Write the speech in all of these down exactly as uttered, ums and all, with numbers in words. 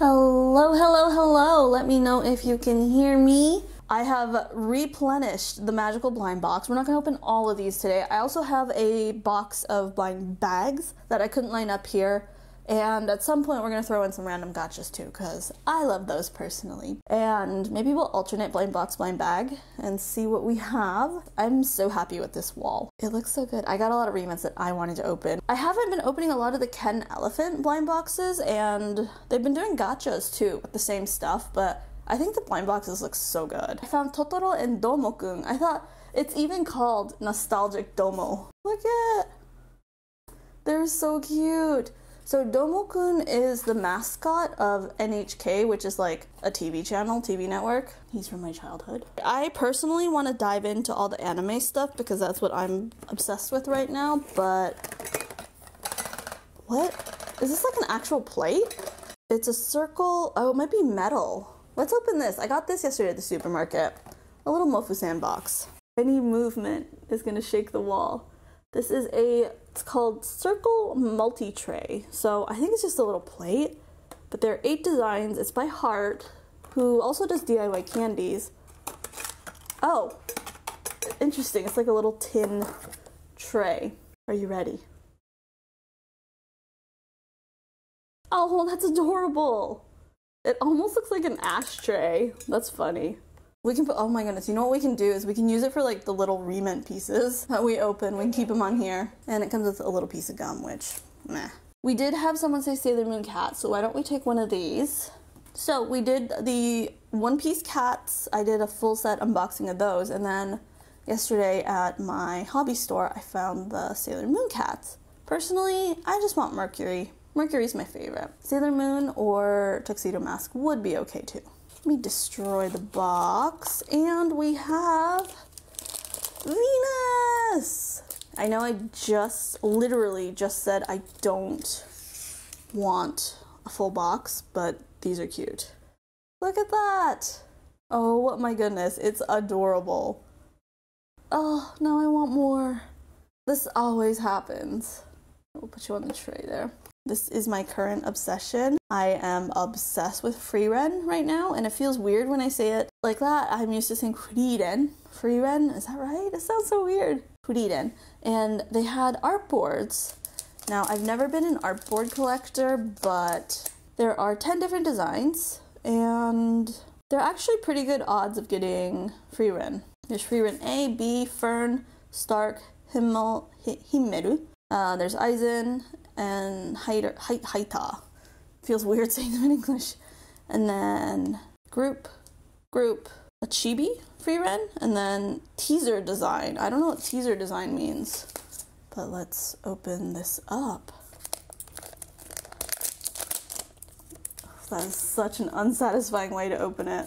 Hello, hello, hello. Let me know if you can hear me. I have replenished the magical blind box. We're not gonna open all of these today. I also have a box of blind bags that I couldn't line up here. And at some point we're gonna throw in some random gotchas too, cause I love those personally. And maybe we'll alternate blind box, blind bag and see what we have. I'm so happy with this wall. It looks so good. I got a lot of Re-Ments that I wanted to open. I haven't been opening a lot of the Ken Elephant blind boxes, and they've been doing gotchas too with the same stuff, but I think the blind boxes look so good. I found Totoro and Domo-kun. I thought it's even called Nostalgic Domo. Look at it. They're so cute. So Domo-kun is the mascot of N H K, which is like a T V channel, T V network. He's from my childhood. I personally want to dive into all the anime stuff because that's what I'm obsessed with right now, but what? Is this like an actual plate? It's a circle. Oh, it might be metal. Let's open this. I got this yesterday at the supermarket. A little Mofusand box. Any movement is gonna shake the wall. This is a, it's called Circle Multi-Tray. So I think it's just a little plate, but there are eight designs. It's by Hart, who also does D I Y candies. Oh, interesting. It's like a little tin tray. Are you ready? Oh, that's adorable. It almost looks like an ashtray. That's funny. We can put, oh my goodness, you know what we can do is we can use it for like the little Re-Ment pieces that we open. We can keep them on here. And it comes with a little piece of gum, which, meh. We did have someone say Sailor Moon cats, so why don't we take one of these? So we did the One Piece cats. I did a full set unboxing of those. And then yesterday at my hobby store, I found the Sailor Moon cats. Personally, I just want Mercury. Mercury's my favorite. Sailor Moon or Tuxedo Mask would be okay too. Let me destroy the box, and we have Venus! I know I just, literally just said I don't want a full box, but these are cute. Look at that! Oh my goodness, it's adorable. Oh, now I want more. This always happens. We'll put you on the tray there. This is my current obsession. I am obsessed with Frieren right now, and it feels weird when I say it like that. I'm used to saying Kuriren. Frieren, is that right? It sounds so weird. Kuriren. And they had art boards. Now, I've never been an art board collector, but there are ten different designs, and they're actually pretty good odds of getting Frieren. There's Frieren A, B, Fern, Stark, Himmel, Himeru. Uh, there's Aizen and Haita, Haita. Feels weird saying them in English. And then group, group, a chibi Frieren, and then teaser design. I don't know what teaser design means, but let's open this up. That is such an unsatisfying way to open it.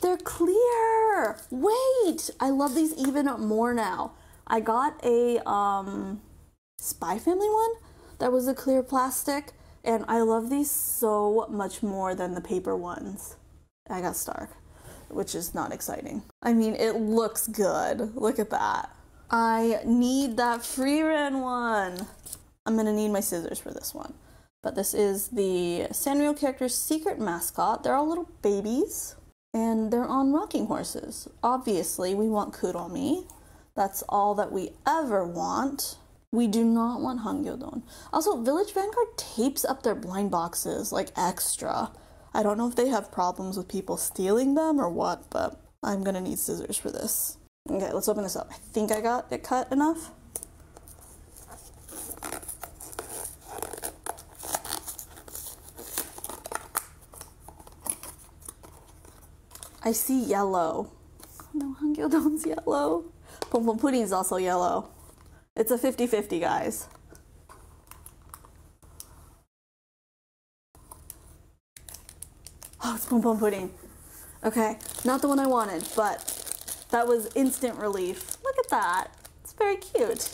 They're clear! Wait! I love these even more now. I got a um, Spy Family one that was a clear plastic, and I love these so much more than the paper ones. I got Stark, which is not exciting. I mean, it looks good. Look at that. I need that Frieren one. I'm gonna need my scissors for this one. But this is the Sanrio character's secret mascot. They're all little babies, and they're on rocking horses. Obviously, we want Kuromi. That's all that we ever want. We do not want Hangyodon. Also, Village Vanguard tapes up their blind boxes, like extra. I don't know if they have problems with people stealing them or what, but I'm gonna need scissors for this. Okay, let's open this up. I think I got it cut enough. I see yellow. No, Hangyodon's yellow. Pom Pom Pudding is also yellow. It's a fifty fifty, guys. Oh, it's Pom Pom Pudding. Okay, not the one I wanted, but that was instant relief. Look at that. It's very cute.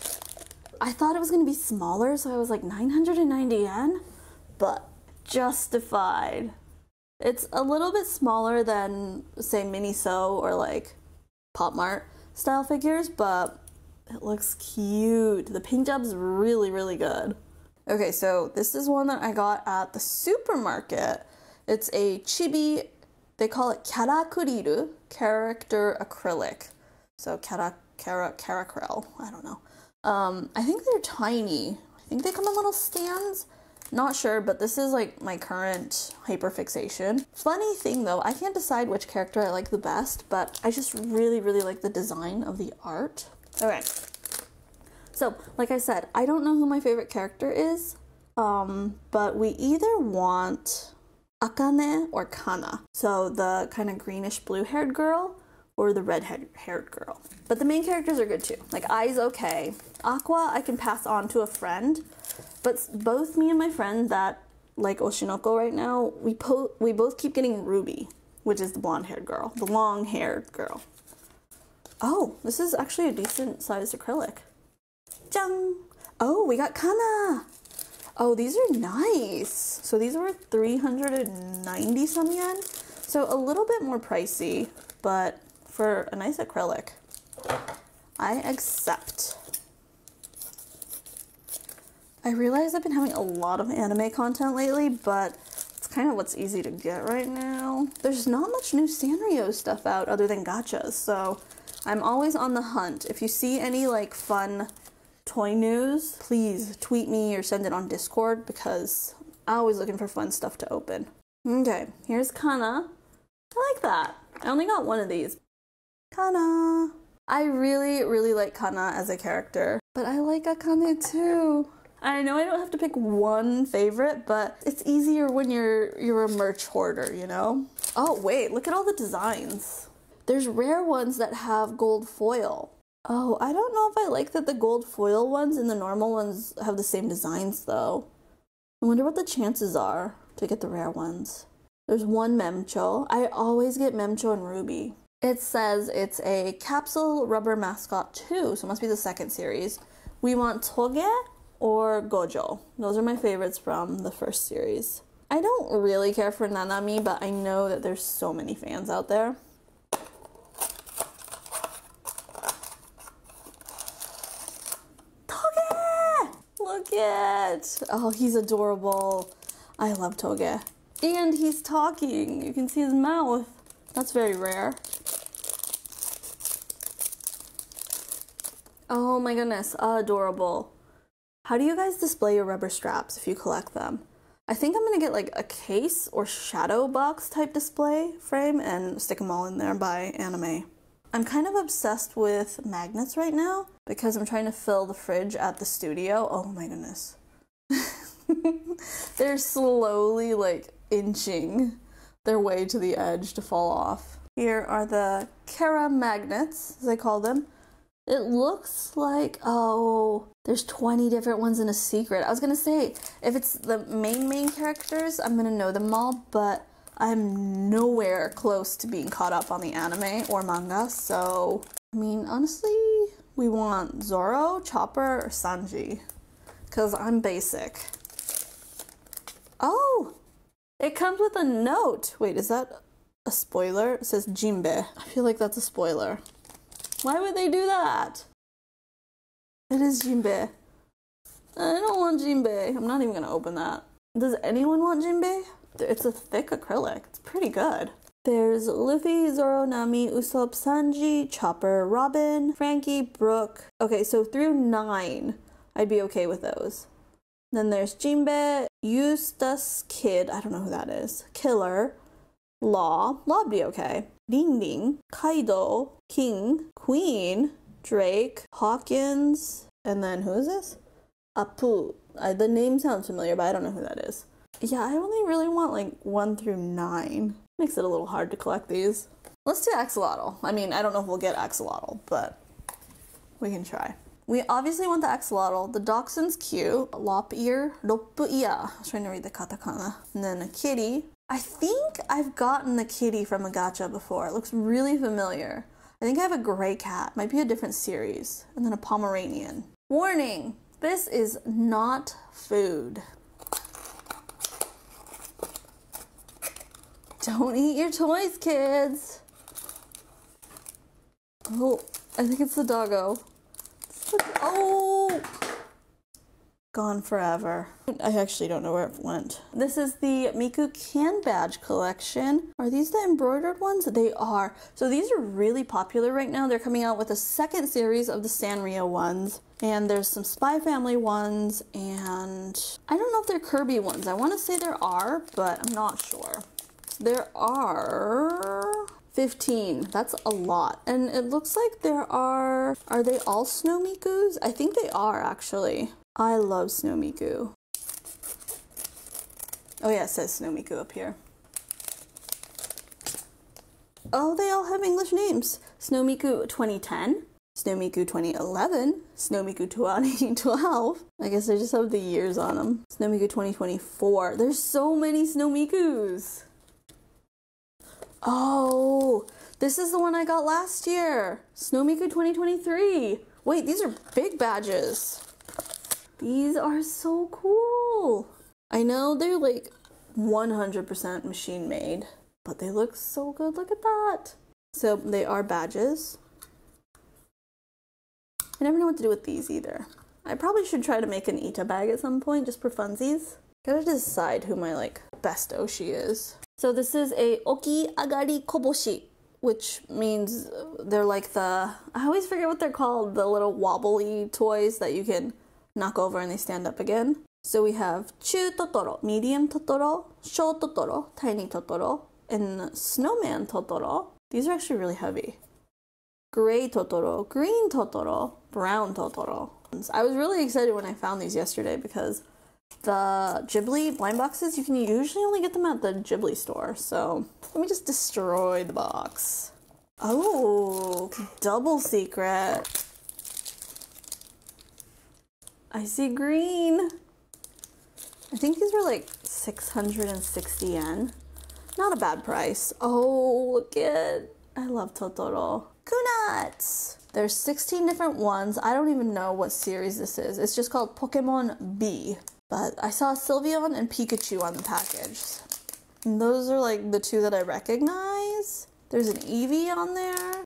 I thought it was gonna be smaller, so I was like nine hundred ninety yen, but justified. It's a little bit smaller than, say, Miniso or like Pop Mart style figures, but it looks cute. The paint job's really, really good. Okay, so this is one that I got at the supermarket. It's a chibi, they call it Karakuriru, character acrylic. So kara, kara, karakrel, I don't know. Um, I think they're tiny. I think they come in little stands. Not sure, but this is like my current hyperfixation. Funny thing though, I can't decide which character I like the best, but I just really, really like the design of the art. Okay. So, like I said, I don't know who my favorite character is, um, but we either want Akane or Kana. So the kind of greenish blue-haired girl or the red-haired girl. But the main characters are good too. Like, Ai's okay. Aqua I can pass on to a friend, but both me and my friend that like Oshinoko right now, we, po we both keep getting Ruby, which is the blonde-haired girl, the long-haired girl. Oh, this is actually a decent-sized acrylic. Jung. Oh, we got Kana! Oh, these are nice! So these were three hundred ninety some yen, so a little bit more pricey, but for a nice acrylic, I accept. I realize I've been having a lot of anime content lately, but it's kind of what's easy to get right now. There's not much new Sanrio stuff out other than gachas, so I'm always on the hunt. If you see any like fun toy news, please tweet me or send it on Discord because I'm always looking for fun stuff to open. Okay, here's Kana. I like that. I only got one of these. Kana! I really, really like Kana as a character, but I like Akane too. I know I don't have to pick one favorite, but it's easier when you're you're a merch hoarder, you know? Oh wait, look at all the designs. There's rare ones that have gold foil. Oh, I don't know if I like that the gold foil ones and the normal ones have the same designs though. I wonder what the chances are to get the rare ones. There's one Memcho. I always get Memcho and Ruby. It says it's a capsule rubber mascot too, so it must be the second series. We want Toge or Gojo. Those are my favorites from the first series. I don't really care for Nanami, but I know that there's so many fans out there. Look at! Oh, he's adorable. I love Toge. And he's talking. You can see his mouth. That's very rare. Oh my goodness, adorable. How do you guys display your rubber straps if you collect them? I think I'm gonna get like a case or shadow box type display frame and stick them all in there by anime. I'm kind of obsessed with magnets right now because I'm trying to fill the fridge at the studio. Oh my goodness. They're slowly like inching their way to the edge to fall off. Here are the Kara magnets, as I call them. It looks like, oh, there's twenty different ones in a secret. I was gonna say, if it's the main main characters, I'm gonna know them all, but I'm nowhere close to being caught up on the anime or manga, so I mean, honestly, we want Zoro, Chopper, or Sanji, because I'm basic. Oh! It comes with a note! Wait, is that a spoiler? It says Jinbei. I feel like that's a spoiler. Why would they do that? It is Jinbei. I don't want Jinbei. I'm not even gonna open that. Does anyone want Jinbei? It's a thick acrylic. It's pretty good. There's Luffy, Zoro, Nami, Usopp, Sanji, Chopper, Robin, Frankie, Brooke. Okay, so through nine, I'd be okay with those. Then there's Jinbei, Eustace Kid, I don't know who that is, Killer, Law, Law'd be okay, Ding Ding, Kaido, King, Queen, Drake, Hawkins, and then who is this? Apu. I, the name sounds familiar, but I don't know who that is. Yeah, I only really want like one through nine. Makes it a little hard to collect these. Let's do Axolotl. I mean, I don't know if we'll get Axolotl, but we can try. We obviously want the Axolotl. The Dachshund's cute. Lop ear. Lop-ia. I was trying to read the katakana. And then a kitty. I think I've gotten the kitty from a gacha before. It looks really familiar. I think I have a gray cat. Might be a different series. And then a Pomeranian. Warning! This is not food. Don't eat your toys, kids! Oh, I think it's the doggo. Oh! Gone forever. I actually don't know where it went. This is the Miku Can Badge collection. Are these the embroidered ones? They are. So these are really popular right now. They're coming out with a second series of the Sanrio ones. And there's some Spy Family ones, and I don't know if they're Kirby ones. I want to say there are, but I'm not sure. There are fifteen. That's a lot. And it looks like there are... Are they all Snow Mikus? I think they are, actually. I love Snow Miku. Oh yeah, it says Snow Miku up here. Oh, they all have English names. Snow Miku twenty ten, Snow Miku twenty eleven, Snow Miku twenty twelve. I guess they just have the years on them. Snow Miku twenty twenty-four. There's so many Snow Mikus. Oh, this is the one I got last year. Snow Miku twenty twenty-three. Wait, these are big badges. These are so cool. I know they're like one hundred percent machine made, but they look so good. Look at that. So they are badges. I never know what to do with these either. I probably should try to make an Ita bag at some point just for funsies. Gotta decide who my like best Oshi is. So this is a Oki Agari Koboshi, which means they're like the, I always forget what they're called, the little wobbly toys that you can knock over and they stand up again. So we have Chu Totoro, Medium Totoro, Shou Totoro, Tiny Totoro, and Snowman Totoro. These are actually really heavy. Gray Totoro, Green Totoro, Brown Totoro. I was really excited when I found these yesterday because the Ghibli blind boxes, you can usually only get them at the Ghibli store. So let me just destroy the box. Oh, double secret. I see green. I think these were like six hundred sixty yen. Not a bad price. Oh, look at, I love Totoro. Kunuts! There's sixteen different ones. I don't even know what series this is. It's just called Pokemon B. But I saw Sylveon and Pikachu on the package. And those are like the two that I recognize. There's an Eevee on there.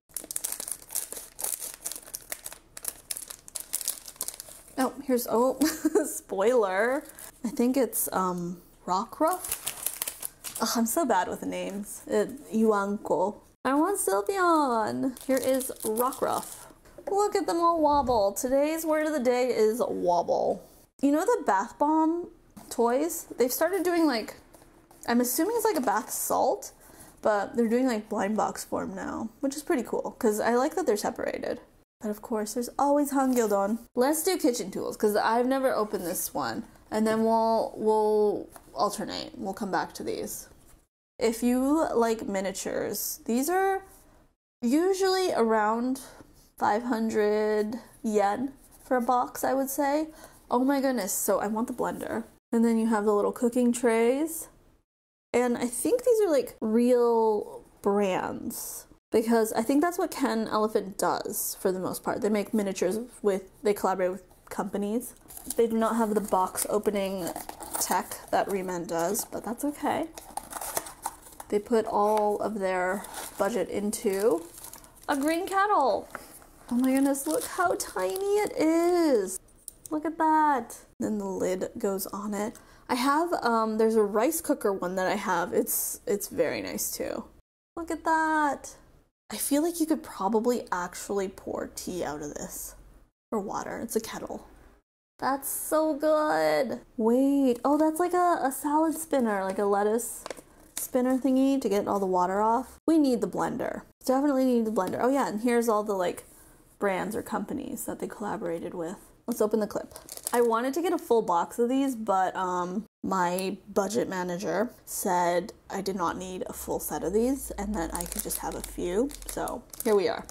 Oh, here's, oh, spoiler. I think it's um, Rockruff. Ugh, I'm so bad with the names. It, Yuanko. I want Sylveon. Here is Rockruff. Look at them all wobble. Today's word of the day is wobble. You know the bath bomb toys? They've started doing like, I'm assuming it's like a bath salt, but they're doing like blind box form now, which is pretty cool because I like that they're separated. But of course, there's always Hangyodon. Let's do kitchen tools, because I've never opened this one. And then we'll, we'll alternate. We'll come back to these. If you like miniatures, these are usually around five hundred yen for a box, I would say. Oh my goodness, so I want the blender. And then you have the little cooking trays. And I think these are like real brands. Because I think that's what Ken Elephant does for the most part. They make miniatures with, they collaborate with companies. They do not have the box opening tech that Re-MENT does, but that's okay. They put all of their budget into a green kettle. Oh my goodness, look how tiny it is. Look at that. Then the lid goes on it. I have, um, there's a rice cooker one that I have. It's, it's very nice too. Look at that. I feel like you could probably actually pour tea out of this. Or water. It's a kettle. That's so good! Wait, oh that's like a, a salad spinner, like a lettuce spinner thingy to get all the water off. We need the blender. Definitely need the blender. Oh yeah, and here's all the like brands or companies that they collaborated with. Let's open the clip. I wanted to get a full box of these, but um, my budget manager said I did not need a full set of these and that I could just have a few. So here we are.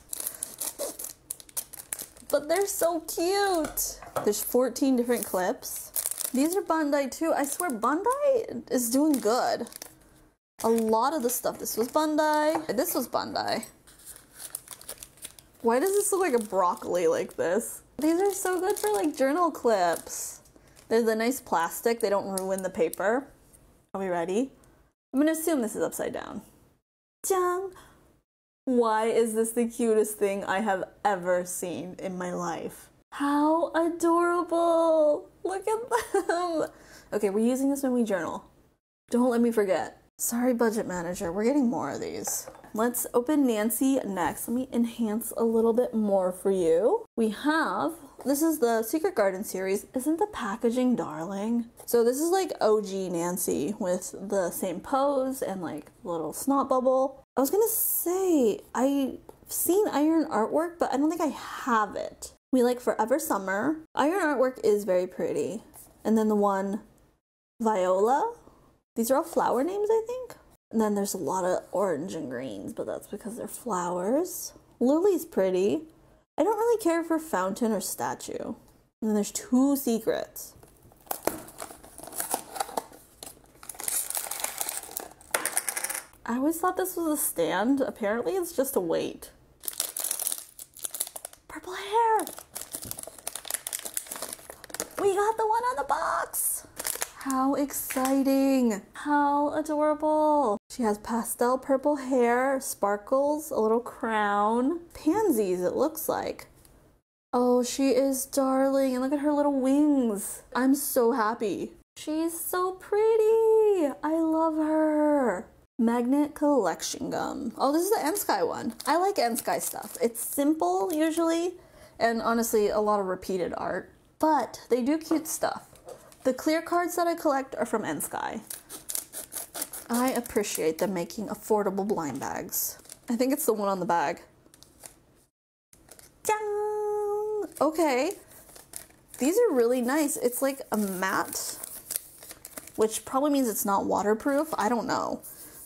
But they're so cute. There's fourteen different clips. These are Bandai too. I swear Bandai is doing good. A lot of the stuff. This was Bandai. This was Bandai. Why does this look like a broccoli like this? These are so good for like journal clips. They're the nice plastic. They don't ruin the paper. Are we ready? I'm gonna assume this is upside down. Dang! Why is this the cutest thing I have ever seen in my life? How adorable! Look at them! Okay, we're using this when we journal. Don't let me forget. Sorry, budget manager, we're getting more of these. Let's open Nancy next. Let me enhance a little bit more for you. We have, this is the Secret Garden series. Isn't the packaging darling? So this is like O G Nancy with the same pose and like little snot bubble. I was gonna say, I've seen Iron artwork, but I don't think I have it. We like Forever Summer. Iron artwork is very pretty. And then the one, Viola. These are all flower names, I think. And then there's a lot of orange and greens, but that's because they're flowers. Lily's pretty. I don't really care for fountain or statue. And then there's two secrets. I always thought this was a stand. Apparently it's just a weight. Purple hair! We got the one on the box! How exciting! How adorable! She has pastel purple hair, sparkles, a little crown, pansies it looks like. Oh, she is darling, and look at her little wings. I'm so happy. She's so pretty! I love her! Magnet collection gum. Oh, this is the N Sky one. I like N Sky stuff. It's simple usually, and honestly a lot of repeated art, but they do cute stuff. The clear cards that I collect are from N Sky. I appreciate them making affordable blind bags. I think it's the one on the bag. Dang! Okay, these are really nice. It's like a matte, which probably means it's not waterproof. I don't know.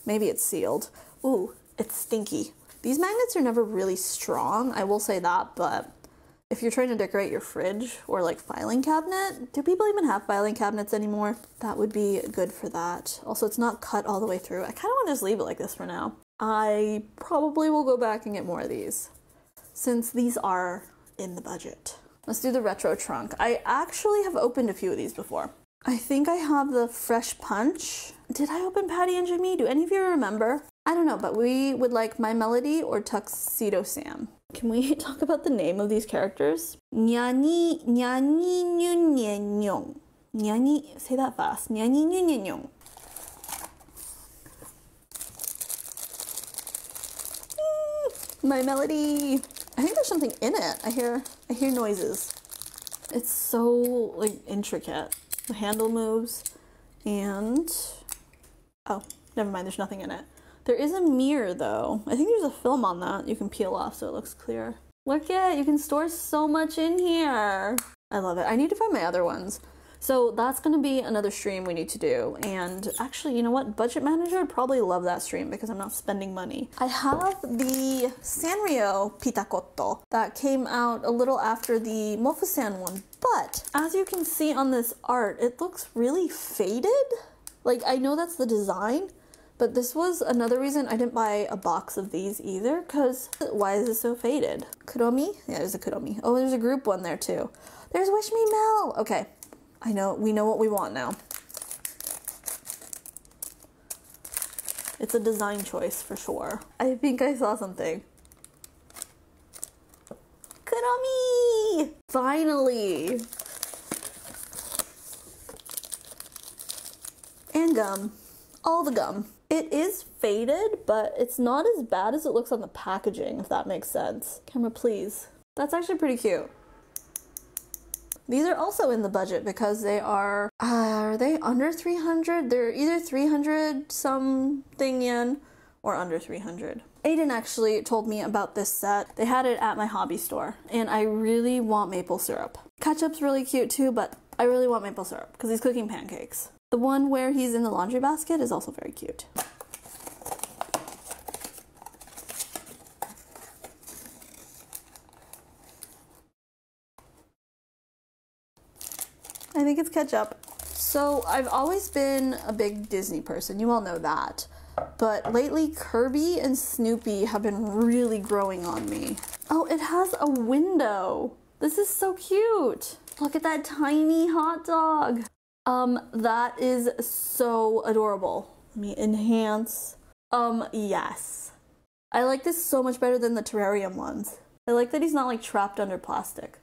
Maybe it's sealed. Ooh, it's stinky. These magnets are never really strong, I will say that, but if you're trying to decorate your fridge or like filing cabinet, do people even have filing cabinets anymore? That would be good for that. Also, it's not cut all the way through. I kind of want to just leave it like this for now. I probably will go back and get more of these since these are in the budget. Let's do the retro trunk. I actually have opened a few of these before. I think I have the Fresh Punch. Did I open Patty and Jimmy? Do any of you remember? I don't know, but we would like My Melody or Tuxedo Sam. Can we talk about the name of these characters? Nyani, nyani, nyunyenyong. Nyani, say that fast. Nyani, nyunyenyong. My Melody. I think there's something in it. I hear, I hear noises. It's so like intricate. The handle moves and, oh, never mind, there's nothing in it. There is a mirror though. I think there's a film on that you can peel off so it looks clear. Look at it, you can store so much in here. I love it. I need to find my other ones. So that's gonna be another stream we need to do. And actually, you know what? Budget manager would probably love that stream because I'm not spending money. I have the Sanrio Pitacotto that came out a little after the Mofusand one. But as you can see on this art, it looks really faded. Like, I know that's the design, but this was another reason I didn't buy a box of these either, because why is it so faded? Kuromi? Yeah, there's a Kuromi. Oh, there's a group one there too. There's Wish Me Mel! Okay, I know, we know what we want now. It's a design choice for sure. I think I saw something. Kuromi! Finally! And gum. All the gum. It is faded, but it's not as bad as it looks on the packaging, if that makes sense. Camera, please. That's actually pretty cute. These are also in the budget because they are, uh, are they under three hundred? They're either three hundred something yen or under three hundred. Aiden actually told me about this set. They had it at my hobby store and I really want maple syrup. Ketchup's really cute too, but I really want maple syrup because he's cooking pancakes. The one where he's in the laundry basket is also very cute. I think it's ketchup. So I've always been a big Disney person, you all know that. But lately Kirby and Snoopy have been really growing on me. Oh, it has a window. This is so cute. Look at that tiny hot dog. Um, that is so adorable. Let me enhance. Um, yes. I like this so much better than the terrarium ones. I like that he's not like trapped under plastic.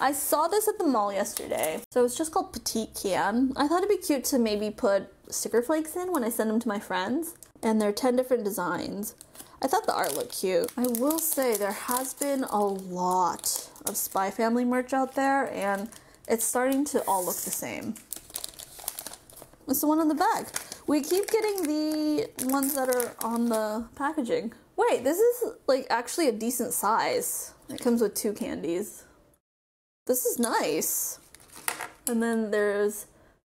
I saw this at the mall yesterday. So it's just called Petite Can. I thought it'd be cute to maybe put sticker flakes in when I send them to my friends. And there are ten different designs. I thought the art looked cute. I will say there has been a lot of Spy Family merch out there, and it's starting to all look the same. It's the one on the back. We keep getting the ones that are on the packaging. Wait, this is like actually a decent size. It comes with two candies. This is nice. And then there's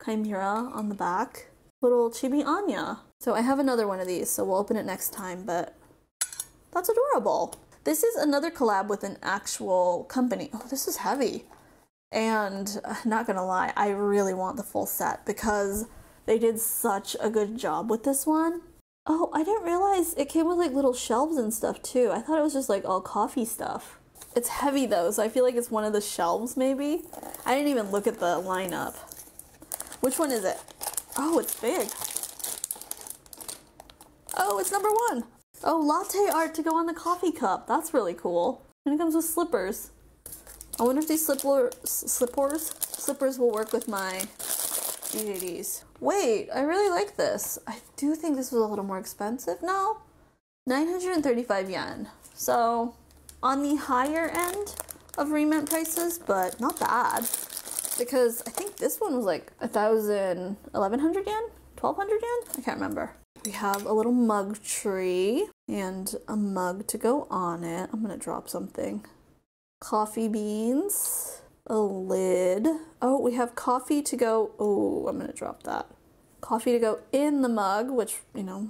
Chimera on the back. Little Chibi Anya. So I have another one of these, so we'll open it next time, but that's adorable. This is another collab with an actual company. Oh, this is heavy. And uh, not gonna lie, I really want the full set because they did such a good job with this one. Oh, I didn't realize it came with like little shelves and stuff too. I thought it was just like all coffee stuff. It's heavy though, so I feel like it's one of the shelves maybe. I didn't even look at the lineup. Which one is it? Oh, it's big. Oh, it's number one. Oh, latte art to go on the coffee cup. That's really cool. And it comes with slippers. I wonder if these slippers, slippers, slippers will work with my D V Ds. Wait, I really like this. I do think this was a little more expensive. No, nine hundred thirty-five yen. So on the higher end of Re-MENT prices, but not bad. Because I think this one was like a thousand, eleven hundred yen, twelve hundred yen. I can't remember. We have a little mug tree and a mug to go on it. I'm gonna drop something. Coffee beans, a lid. Oh, we have coffee to go. Oh, I'm gonna drop that. Coffee to go in the mug, which, you know,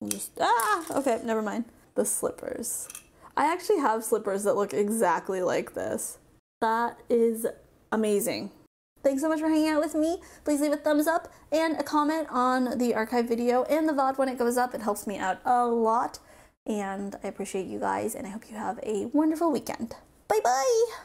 we'll just, ah, okay, never mind. The slippers. I actually have slippers that look exactly like this. That is amazing. Thanks so much for hanging out with me. Please leave a thumbs up and a comment on the archive video and the V O D when it goes up. It helps me out a lot, and I appreciate you guys, and I hope you have a wonderful weekend. Bye-bye!